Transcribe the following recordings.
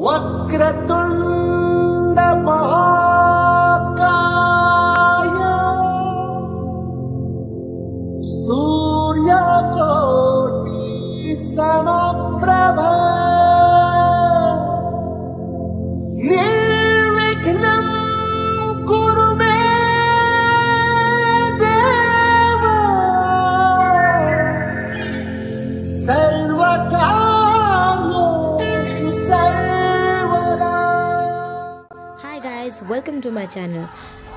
वक्रतुंड महाकाय सूर्यकोटि समप्रभा निर्विघ्नं कुरु मे देव सर्वथा। Welcome to my channel.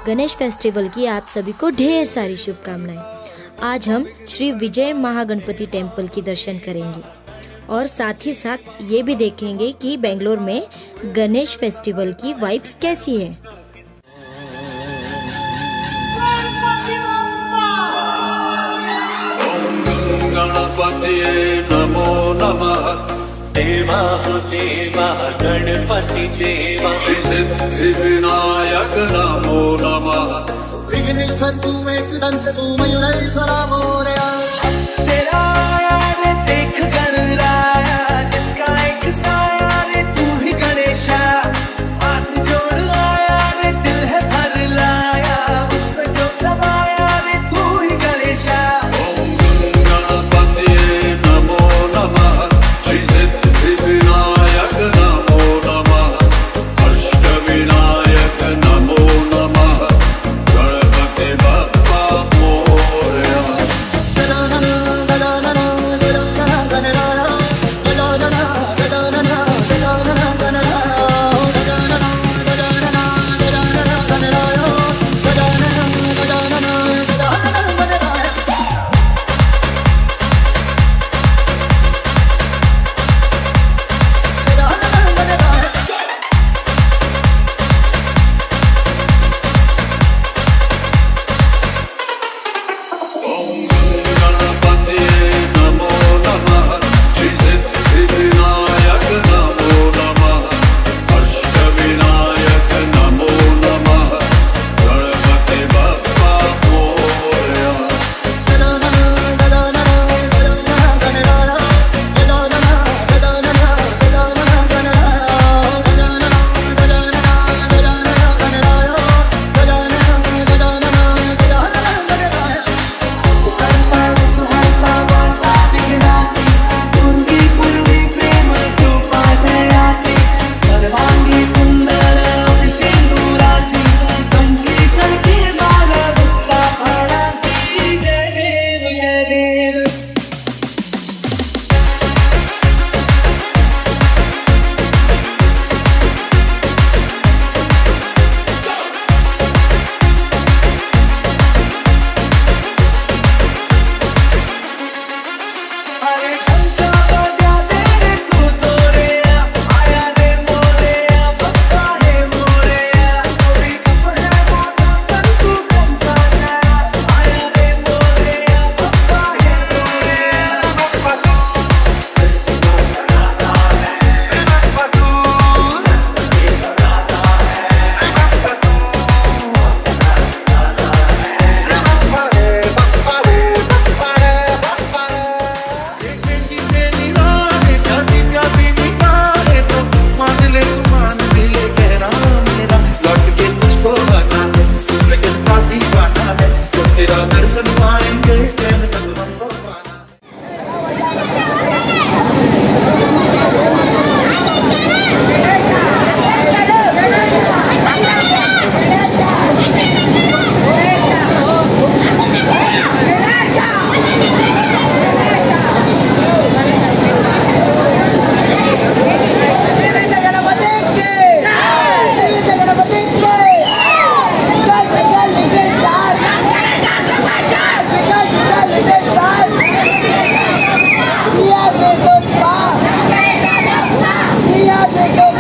Ganesh festival की आप सभी को ढेर सारी शुभकामनाएं। आज हम श्री विजय महागणपति टेंपल की दर्शन करेंगे और साथ ही साथ ये भी देखेंगे कि बेंगलोर में गणेश फेस्टिवल की वाइब्स कैसी है। गणपति नमो नमः देव गणपति देव सिद्धि विनायक नमो नमः विघ्न सतु तंतु मायो राइस अलामोरे तेरा यार देख गणराया जिसका एक साया रे तू ही गणेशा हाथ जोड़ आया रे दिल है भर लाया उसमें जो समाया रे तू ही गणेशा। ओम गणपति नमो नमः विनायक नमो नमः अष्ट विनायक नमो नमः Ganpati Bappa Morya. There you go.